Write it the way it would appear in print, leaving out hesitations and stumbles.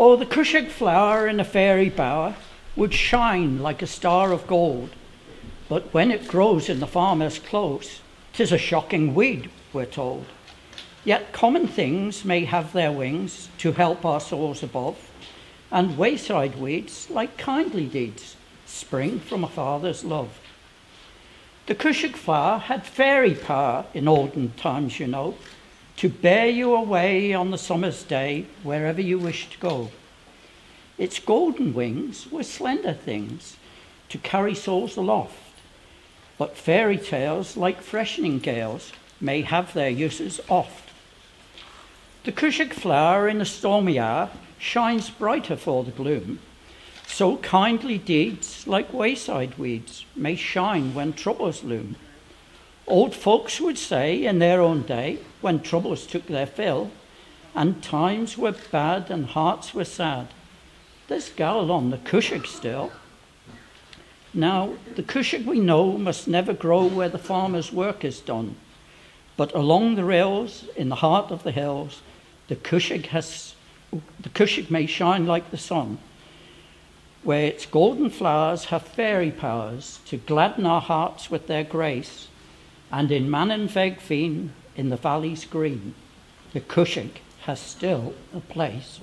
Or the Cushag flower in a fairy bower would shine like a star of gold, but when it grows in the farmer's close, 'tis a shocking weed, we're told. Yet common things may have their wings to help our souls above, and wayside weeds, like kindly deeds, spring from a father's love. The Cushag flower had fairy power in olden times, you know, to bear you away on the summer's day wherever you wish to go. Its golden wings were slender things to carry souls aloft, but fairy tales like freshening gales may have their uses oft. The Cushag flower in a stormy hour shines brighter for the gloom, so kindly deeds like wayside weeds may shine when troubles loom. Old folks would say in their own day, when troubles took their fill, and times were bad and hearts were sad, "There's gall on the Cushag still." Now, the Cushag we know must never grow where the farmer's work is done, but along the rails, in the heart of the hills, the Cushag may shine like the sun, where its golden flowers have fairy powers to gladden our hearts with their grace. And in Mananfegfien, in the valleys green, the Cushag has still a place.